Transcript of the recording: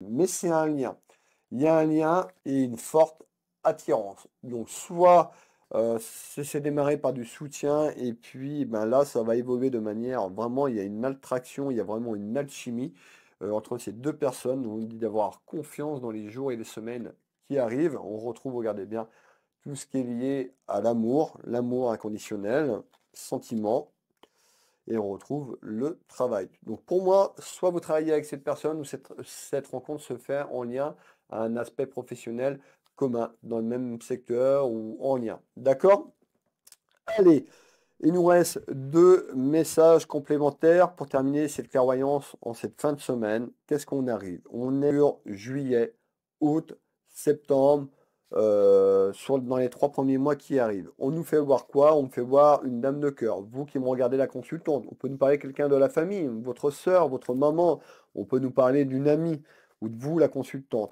mais c'est un lien. Il y a un lien et une forte attirance. Donc soit c'est démarré par du soutien et puis ben là ça va évoluer de manière vraiment, il y a une attraction, il y a vraiment une alchimie entre ces deux personnes. On dit d'avoir confiance dans les jours et les semaines qui arrivent. On retrouve, regardez bien, tout ce qui est lié à l'amour, l'amour inconditionnel, sentiment, et on retrouve le travail. Donc pour moi, soit vous travaillez avec cette personne ou cette rencontre se fait en lien à un aspect professionnel commun, dans le même secteur ou en lien. D'accord? Allez, il nous reste deux messages complémentaires pour terminer cette clairvoyance en cette fin de semaine. Qu'est-ce qu'on arrive? On est sur juillet, août, septembre, dans les 3 premiers mois qui arrivent. On nous fait voir quoi? On me fait voir une dame de cœur. Vous qui me regardez, la consultante, on peut nous parler quelqu'un de la famille, votre soeur, votre maman, on peut nous parler d'une amie ou de vous, la consultante.